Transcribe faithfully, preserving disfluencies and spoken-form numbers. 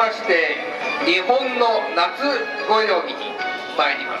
まして、日本の夏ご用意に参ります。